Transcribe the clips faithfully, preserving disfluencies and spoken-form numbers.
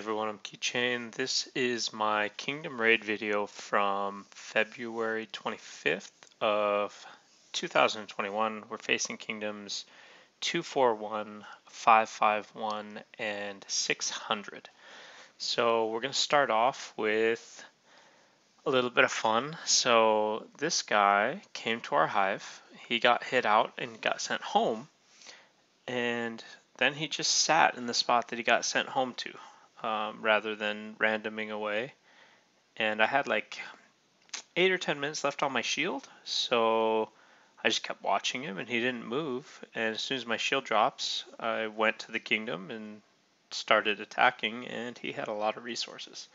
everyone, I'm Keychain. This is my Kingdom Raid video from February twenty-fifth of two thousand twenty-one. We're facing kingdoms two forty-one, five fifty-one, and six hundred. So we're going to start off with a little bit of fun. So this guy came to our hive. He got hit out and got sent home, and then he just sat in the spot that he got sent home to. Um, rather than randoming away. And I had like eight or ten minutes left on my shield, so I just kept watching him and he didn't move, and as soon as my shield drops I went to the kingdom and started attacking, and he had a lot of resources.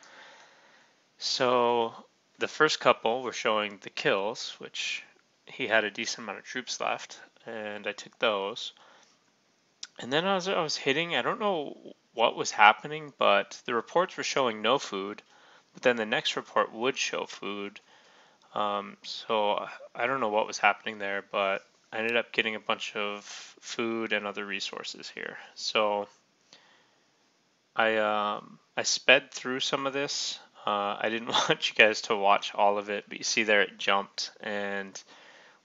So the first couple were showing the kills, which he had a decent amount of troops left, and I took those. And then as I was hitting, I don't know what was happening, but the reports were showing no food, but then the next report would show food. Um, so I don't know what was happening there, but I ended up getting a bunch of food and other resources here. So I, um, I sped through some of this. Uh, I didn't want you guys to watch all of it, but you see there it jumped, and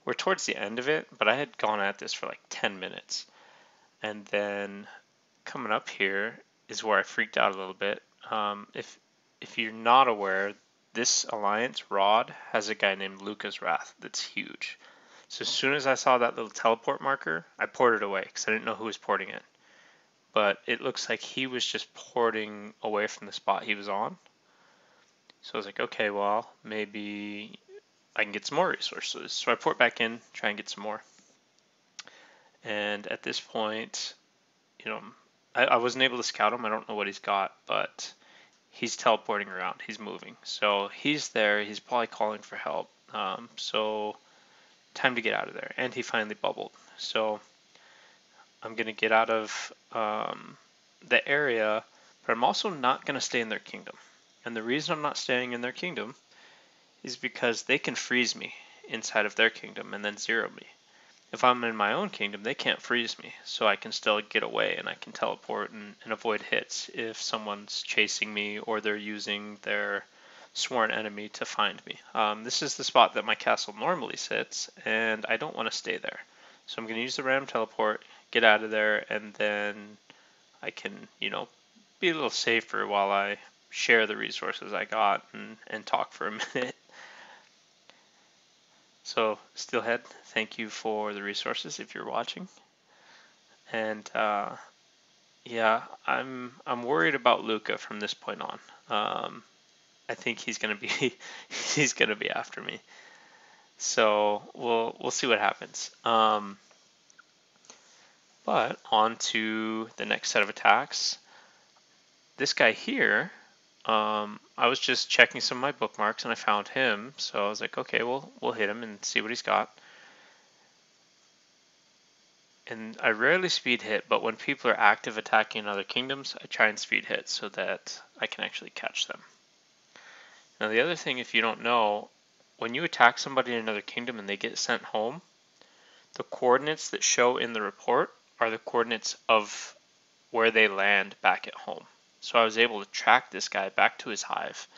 we're towards the end of it, but I had gone at this for like ten minutes. And then coming up here is where I freaked out a little bit. Um, if if you're not aware, this alliance, Rod, has a guy named Luca's Wraith that's huge. So as soon as I saw that little teleport marker, I ported away because I didn't know who was porting it. But it looks like he was just porting away from the spot he was on. So I was like, okay, well, maybe I can get some more resources. So I port back in, try and get some more. And at this point, you know, I, I wasn't able to scout him. I don't know what he's got, but he's teleporting around. He's moving. So he's there. He's probably calling for help. Um, so time to get out of there. And he finally bubbled. So I'm going to get out of um, the area, but I'm also not going to stay in their kingdom. And the reason I'm not staying in their kingdom is because they can freeze me inside of their kingdom and then zero me. If I'm in my own kingdom, they can't freeze me, so I can still get away and I can teleport and, and avoid hits if someone's chasing me or they're using their sworn enemy to find me. Um, this is the spot that my castle normally sits, and I don't want to stay there. So I'm going to use the ram teleport, get out of there, and then I can, you know, be a little safer while I share the resources I got and, and talk for a minute. So, Steelhead, thank you for the resources if you're watching. And, uh, yeah, I'm I'm worried about Luca from this point on. Um, I think he's gonna be he's gonna be after me. So we'll we'll see what happens. Um, but on to the next set of attacks. This guy here. Um, I was just checking some of my bookmarks and I found him, so I was like, okay, well, we'll hit him and see what he's got. And I rarely speed hit, but when people are active attacking other kingdoms, I try and speed hit so that I can actually catch them. Now the other thing, if you don't know, when you attack somebody in another kingdom and they get sent home, the coordinates that show in the report are the coordinates of where they land back at home. So I was able to track this guy back to his hive,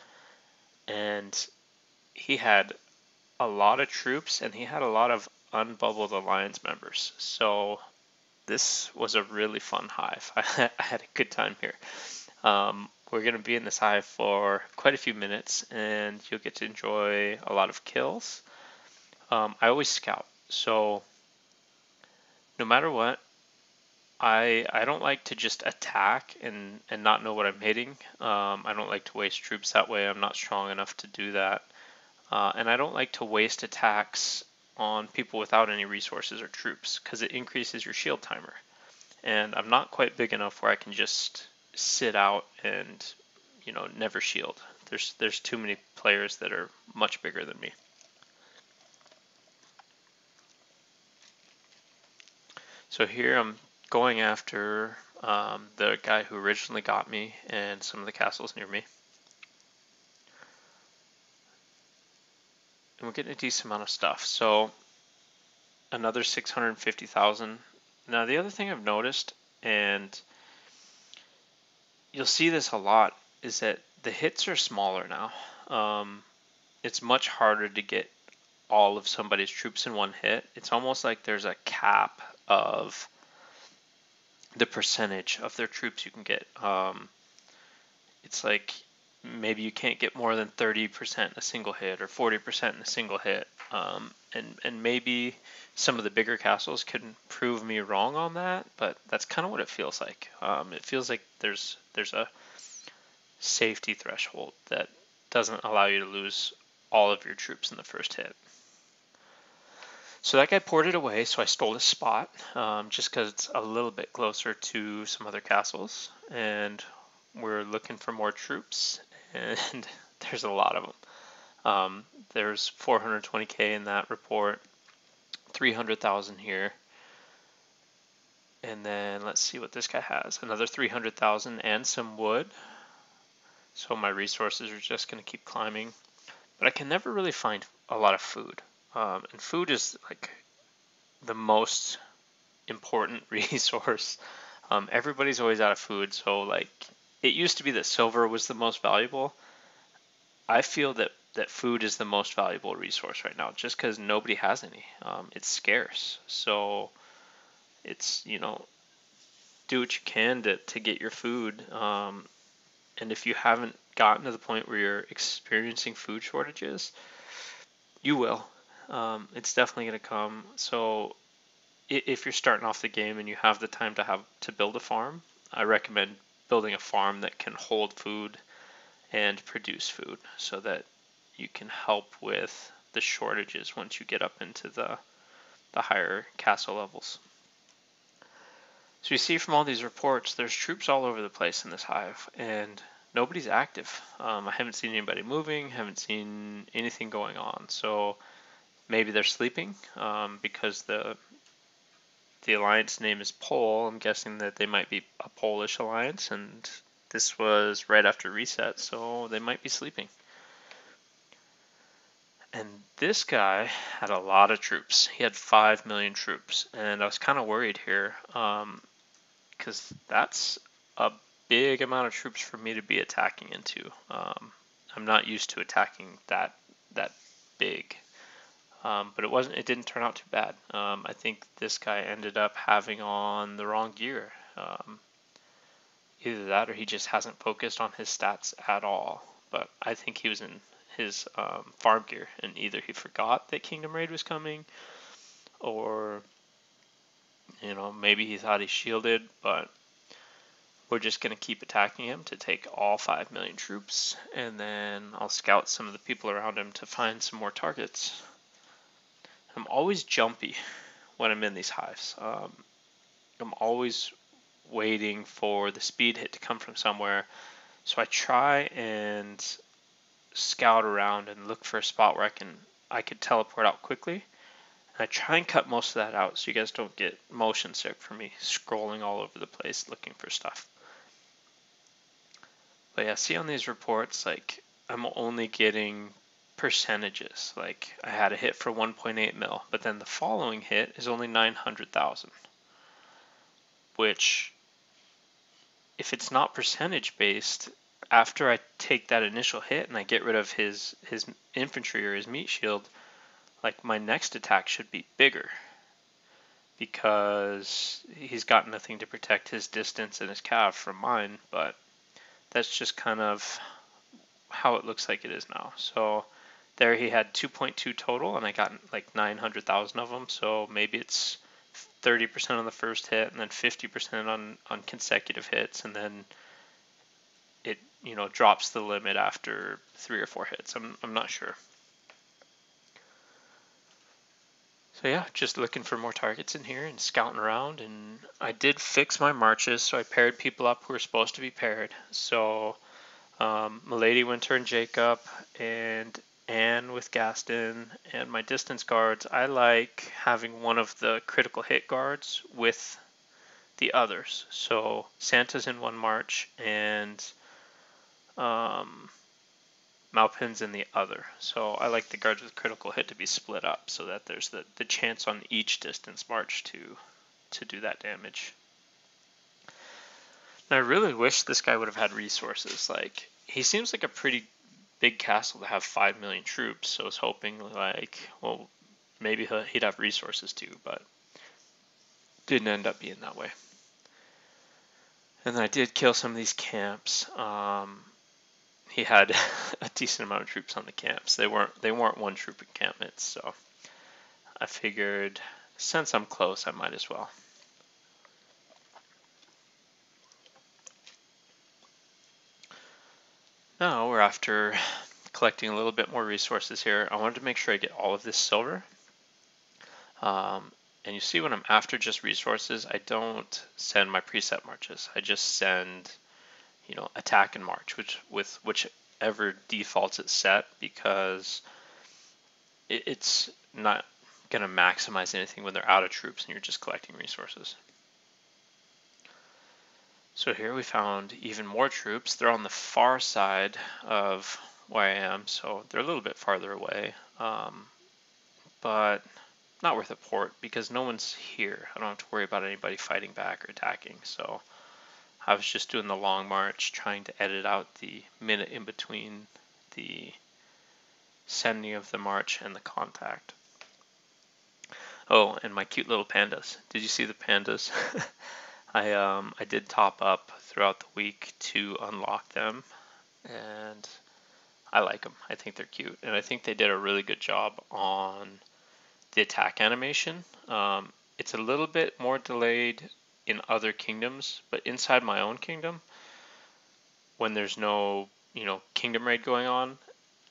and he had a lot of troops and he had a lot of unbubbled alliance members. So this was a really fun hive. I had a good time here. Um, we're going to be in this hive for quite a few minutes, and you'll get to enjoy a lot of kills. Um, I always scout, so no matter what, I, I don't like to just attack and, and not know what I'm hitting. Um, I don't like to waste troops that way. I'm not strong enough to do that. Uh, and I don't like to waste attacks on people without any resources or troops, because it increases your shield timer. And I'm not quite big enough where I can just sit out and, you know, never shield. There's, there's too many players that are much bigger than me. So here I'm going after um, the guy who originally got me and some of the castles near me. And we're getting a decent amount of stuff. So another six hundred fifty thousand. Now the other thing I've noticed, and you'll see this a lot, is that the hits are smaller now. Um, it's much harder to get all of somebody's troops in one hit. It's almost like there's a cap of the percentage of their troops you can get. Um, it's like maybe you can't get more than thirty percent in a single hit or forty percent in a single hit. Um, and, and maybe some of the bigger castles can prove me wrong on that, but that's kind of what it feels like. Um, it feels like there's there's a safety threshold that doesn't allow you to lose all of your troops in the first hit. So that guy ported away, so I stole his spot, um, just because it's a little bit closer to some other castles, and we're looking for more troops, and there's a lot of them. Um, there's four hundred twenty K in that report, three hundred thousand here, and then let's see what this guy has, another three hundred thousand and some wood. So my resources are just going to keep climbing, but I can never really find a lot of food. Um, and food is like the most important resource. Um, everybody's always out of food. So like it used to be that silver was the most valuable. I feel that, that food is the most valuable resource right now, just because nobody has any. Um, it's scarce. So it's, you know, do what you can to, to get your food. Um, and if you haven't gotten to the point where you're experiencing food shortages, you will. Um, it's definitely going to come. So if you're starting off the game and you have the time to have to build a farm, I recommend building a farm that can hold food and produce food so that you can help with the shortages once you get up into the, the higher castle levels. So you see from all these reports, there's troops all over the place in this hive, and nobody's active. Um, I haven't seen anybody moving, haven't seen anything going on. So maybe they're sleeping, um, because the the alliance name is Pol. I'm guessing that they might be a Polish alliance, and this was right after reset, so they might be sleeping. And this guy had a lot of troops. He had five million troops, and I was kind of worried here, um, because that's a big amount of troops for me to be attacking into. Um, I'm not used to attacking that that big. Um, but it wasn't. It didn't turn out too bad. Um, I think this guy ended up having on the wrong gear. Um, either that, or he just hasn't focused on his stats at all. But I think he was in his um, farm gear, and either he forgot that Kingdom Raid was coming, or you know, maybe he thought he shielded. But we're just going to keep attacking him to take all five million troops, and then I'll scout some of the people around him to find some more targets. I'm always jumpy when I'm in these hives. Um, I'm always waiting for the speed hit to come from somewhere. So I try and scout around and look for a spot where I can I could teleport out quickly. And I try and cut most of that out so you guys don't get motion sick for me scrolling all over the place looking for stuff. But yeah, see on these reports, like I'm only getting percentages. Like I had a hit for one point eight mil, but then the following hit is only nine hundred thousand, which if it's not percentage based, after I take that initial hit and I get rid of his his infantry or his meat shield, like my next attack should be bigger because he's got nothing to protect his distance and his calf from mine. But that's just kind of how it looks like it is now. So there he had two point two total, and I got like nine hundred thousand of them, so maybe it's thirty percent on the first hit, and then fifty percent on, on consecutive hits, and then it, you know, drops the limit after three or four hits. I'm, I'm not sure. So yeah, just looking for more targets in here and scouting around, and I did fix my marches, so I paired people up who were supposed to be paired. So um, Milady Winter and Jacob, and Anne with Gaston, and my distance guards, I like having one of the critical hit guards with the others. So Santa's in one march, and um, Malpin's in the other. So I like the guards with critical hit to be split up so that there's the, the chance on each distance march to, to do that damage. And I really wish this guy would have had resources. Like, he seems like a pretty big castle to have five million troops, so I was hoping, like, well, maybe he'd have resources too, but didn't end up being that way. And then I did kill some of these camps. Um, he had a decent amount of troops on the camps. They weren't they weren't one troop encampments, so I figured since I'm close, I might as well. Now we're after collecting a little bit more resources here. I wanted to make sure I get all of this silver. Um, and you see when I'm after just resources, I don't send my preset marches. I just send, you know, attack and march, which with whichever defaults it's set, because it, it's not going to maximize anything when they're out of troops and you're just collecting resources. So here we found even more troops. They're on the far side of where I am, so they're a little bit farther away, um, but not worth a port because no one's here. I don't have to worry about anybody fighting back or attacking, so I was just doing the long march, trying to edit out the minute in between the sending of the march and the contact. Oh, and my cute little pandas. Did you see the pandas? I, um, I did top up throughout the week to unlock them, and I like them. I think they're cute, and I think they did a really good job on the attack animation. Um, it's a little bit more delayed in other kingdoms, but inside my own kingdom, when there's no, you know, Kingdom Raid going on,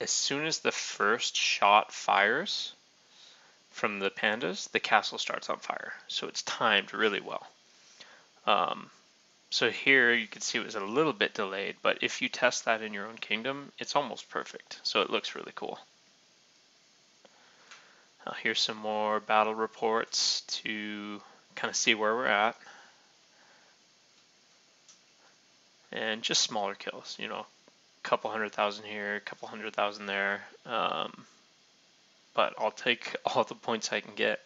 as soon as the first shot fires from the pandas, the castle starts on fire, so it's timed really well. Um, so here you can see it was a little bit delayed, but if you test that in your own kingdom, it's almost perfect. So it looks really cool. Uh, here's some more battle reports to kind of see where we're at. And just smaller kills, you know, a couple hundred thousand here, a couple hundred thousand there. Um, but I'll take all the points I can get.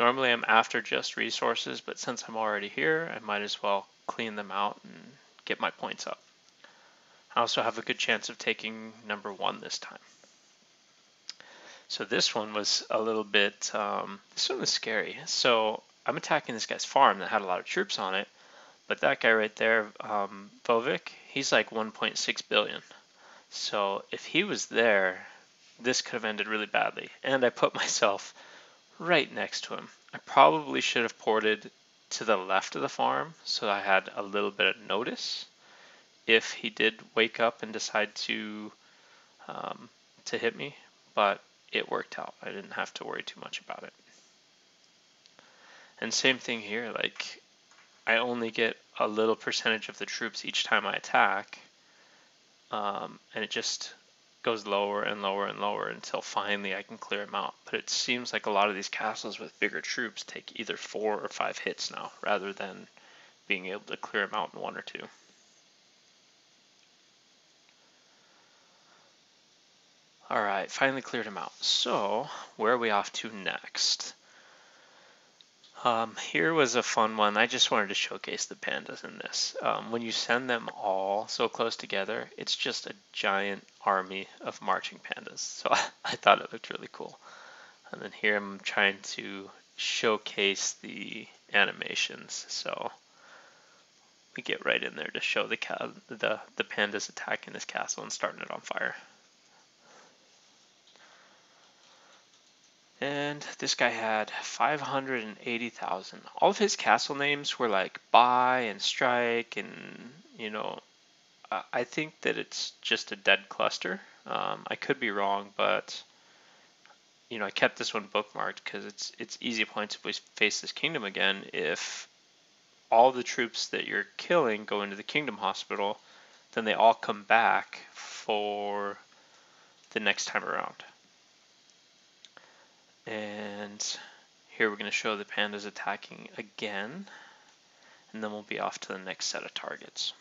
Normally I'm after just resources, but since I'm already here, I might as well clean them out and get my points up. I also have a good chance of taking number one this time. So this one was a little bit, um, this one was scary. So I'm attacking this guy's farm that had a lot of troops on it, but that guy right there, um, Fovick, he's like one point six billion. So if he was there, this could have ended really badly. And I put myself right next to him. I probably should have ported to the left of the farm so I had a little bit of notice if he did wake up and decide to um, to hit me, but it worked out. I didn't have to worry too much about it. And same thing here, like I only get a little percentage of the troops each time I attack, um, and it just goes lower and lower and lower until finally I can clear him out. But it seems like a lot of these castles with bigger troops take either four or five hits now, rather than being able to clear him out in one or two. All right, finally cleared him out. So where are we off to next? Um, here was a fun one. I just wanted to showcase the pandas in this. Um, when you send them all so close together, it's just a giant army of marching pandas. So I, I thought it looked really cool. And then here I'm trying to showcase the animations. So we get right in there to show the, the, the pandas attacking this castle and starting it on fire. And this guy had five hundred eighty thousand. All of his castle names were like buy and strike, and, you know, I think that it's just a dead cluster. Um, I could be wrong, but, you know, I kept this one bookmarked because it's, it's easy points if we face this kingdom again. If all the troops that you're killing go into the kingdom hospital, then they all come back for the next time around. And here we're going to show the pandas attacking again, and then we'll be off to the next set of targets.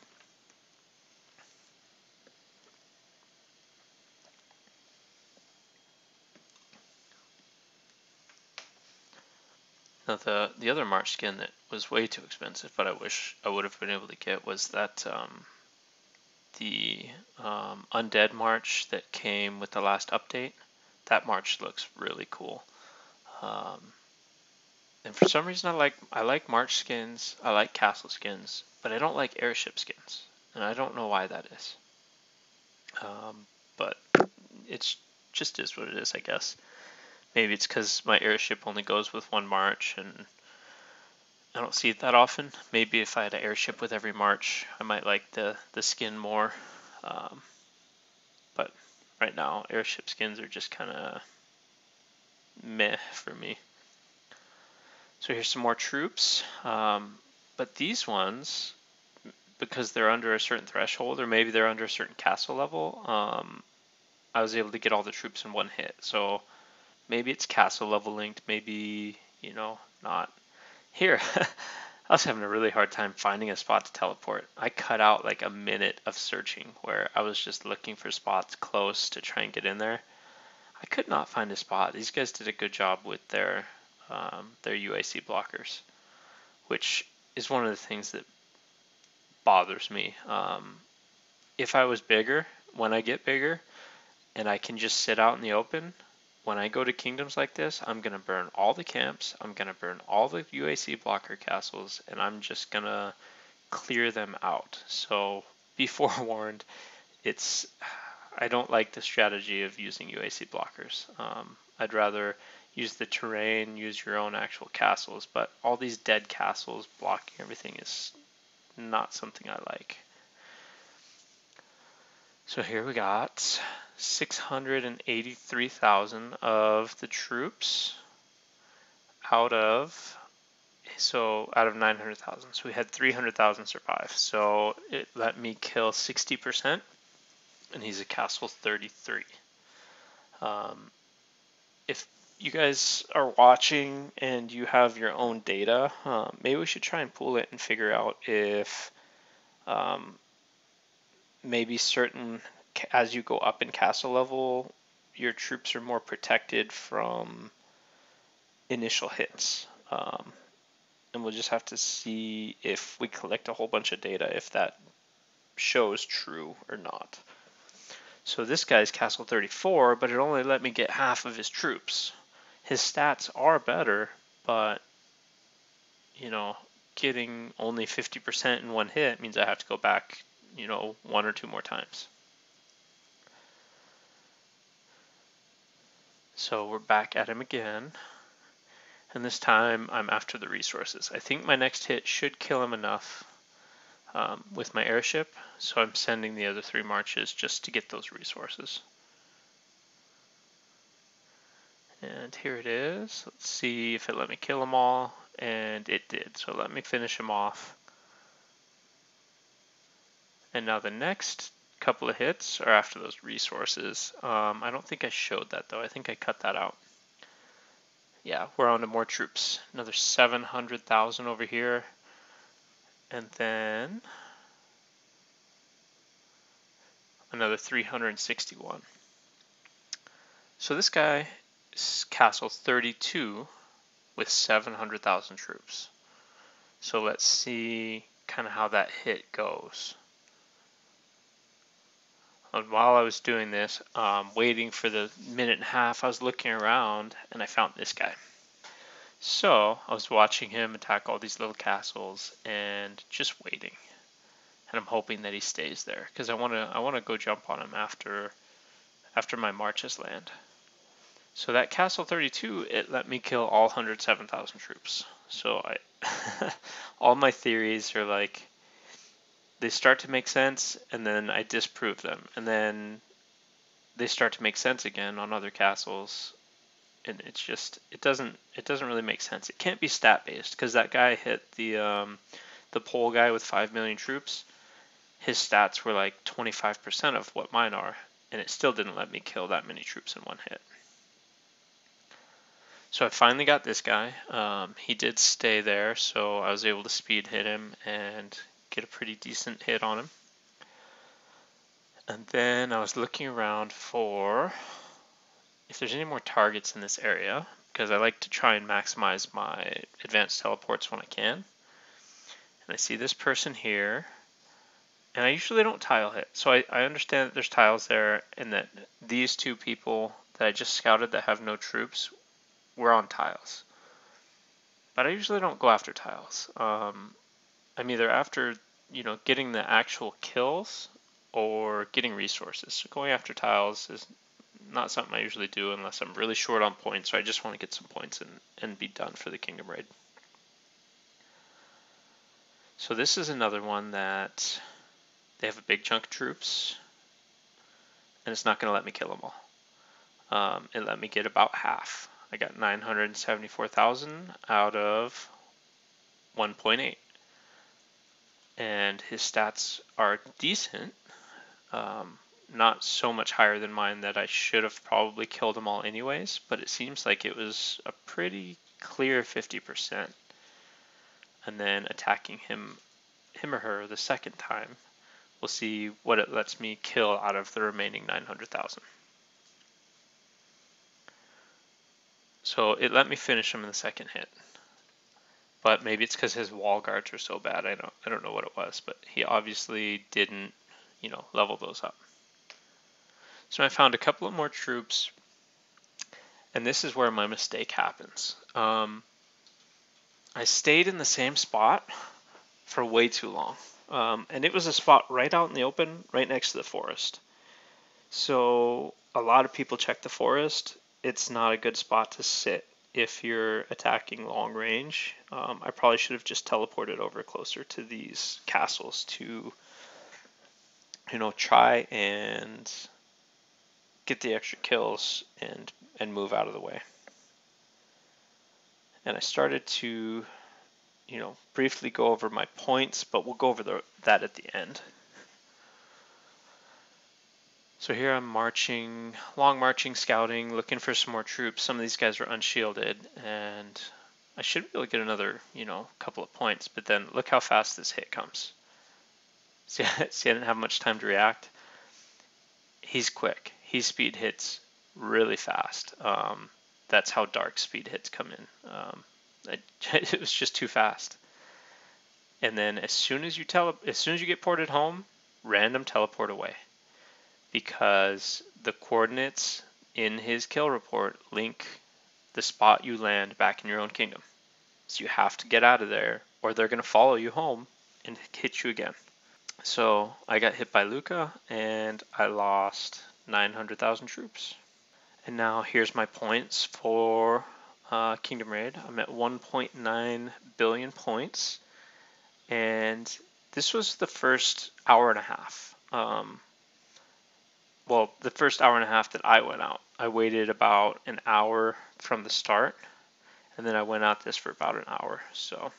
Now the the other March skin that was way too expensive, but I wish I would have been able to get, was that um, the um, Undead March that came with the last update. That March looks really cool. Um, and for some reason I like I like March skins, I like castle skins, but I don't like airship skins, and I don't know why that is. Um, but it's just is what it is, I guess. Maybe it's because my airship only goes with one march, and I don't see it that often. Maybe if I had an airship with every march, I might like the, the skin more. Um, but right now, airship skins are just kind of meh for me. So here's some more troops. Um, but these ones, because they're under a certain threshold, or maybe they're under a certain castle level, um, I was able to get all the troops in one hit. So maybe it's castle level linked, maybe, you know, not. Here, I was having a really hard time finding a spot to teleport. I cut out like a minute of searching where I was just looking for spots close to try and get in there. I could not find a spot. These guys did a good job with their, um, their U A C blockers, which is one of the things that bothers me. Um, if I was bigger, when I get bigger, and I can just sit out in the open, when I go to kingdoms like this, I'm going to burn all the camps, I'm going to burn all the U A C blocker castles, and I'm just going to clear them out. So be forewarned, it's, I don't like the strategy of using U A C blockers. Um, I'd rather use the terrain, use your own actual castles, but all these dead castles blocking everything is not something I like. So here we got six hundred eighty-three thousand of the troops out of, so out of nine hundred thousand. So we had three hundred thousand survive. So it let me kill sixty percent, and he's a castle thirty-three. Um, if you guys are watching and you have your own data, uh, maybe we should try and pool it and figure out if um, maybe certain, as you go up in castle level, your troops are more protected from initial hits. Um, and we'll just have to see if we collect a whole bunch of data, if that shows true or not. So this guy's castle thirty-four, but it only let me get half of his troops. His stats are better, but, you know, getting only fifty percent in one hit means I have to go back, you know, one or two more times. So we're back at him again, and this time I'm after the resources. I think my next hit should kill him enough um, with my airship, so I'm sending the other three marches just to get those resources. And here it is. Let's see if it let me kill them all, and it did, so let me finish him off. And now the next couple of hits are after those resources. Um, I don't think I showed that though. I think I cut that out. Yeah, we're on to more troops. Another seven hundred thousand over here. And then another three hundred sixty-one. So this guy is castle thirty-two with seven hundred thousand troops. So let's see kind of how that hit goes. And while I was doing this, um, waiting for the minute and a half, I was looking around and I found this guy. So I was watching him attack all these little castles and just waiting. And I'm hoping that he stays there because I want to I want to go jump on him after after my marches land. So that castle thirty-two, it let me kill all one hundred seven thousand troops. So I all my theories are like, they start to make sense, and then I disprove them. And then they start to make sense again on other castles. And it's just, it doesn't, it doesn't really make sense. It can't be stat-based, because that guy hit the, um, the Pol guy with five million troops. His stats were like twenty-five percent of what mine are, and it still didn't let me kill that many troops in one hit. So I finally got this guy. Um, he did stay there, so I was able to speed hit him and get a pretty decent hit on him. And then I was looking around for if there's any more targets in this area, because I like to try and maximize my advanced teleports when I can. And I see this person here, and I usually don't tile hit. So I, I understand that there's tiles there, and that these two people that I just scouted that have no troops were on tiles. But I usually don't go after tiles. Um, I'm either after, you know, getting the actual kills or getting resources. So going after tiles is not something I usually do unless I'm really short on points, or I just want to get some points and, and be done for the Kingdom Raid. So this is another one that they have a big chunk of troops, and it's not going to let me kill them all. Um, it let me get about half. I got nine hundred seventy-four thousand out of one point eight. And his stats are decent, um, not so much higher than mine that I should have probably killed them all anyways, but it seems like it was a pretty clear fifty percent. And then attacking him, him or her the second time, we'll see what it lets me kill out of the remaining nine hundred thousand. So it let me finish him in the second hit, but maybe it's because his wall guards are so bad. I don't, I don't know what it was, but he obviously didn't, you know, level those up. So I found a couple of more troops, and this is where my mistake happens. Um, I stayed in the same spot for way too long, um, and it was a spot right out in the open, right next to the forest. So a lot of people check the forest. It's not a good spot to sit if you're attacking long range. Um, I probably should have just teleported over closer to these castles to, you know, try and get the extra kills and, and move out of the way. And I started to, you know, briefly go over my points, but we'll go over the, that at the end. So here I'm marching, long marching, scouting, looking for some more troops. Some of these guys are unshielded, and I should be able to get another, you know, couple of points, but then look how fast this hit comes. See, see, I didn't have much time to react. He's quick. His speed hits really fast. Um, that's how dark speed hits come in. Um, it, it was just too fast. And then as soon as you tele- as soon as you get ported home, random teleport away, because the coordinates in his kill report link the spot you land back in your own kingdom. So you have to get out of there, or they're going to follow you home and hit you again. So I got hit by Luca, and I lost nine hundred thousand troops. And now here's my points for uh, Kingdom Raid. I'm at one point nine billion points, and this was the first hour and a half. Um, Well, the first hour and a half that I went out. I waited about an hour from the start, and then I went out this for about an hour. So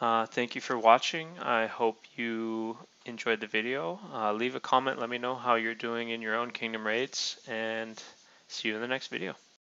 uh, thank you for watching. I hope you enjoyed the video. Uh, leave a comment. Let me know how you're doing in your own Kingdom Raids, and see you in the next video.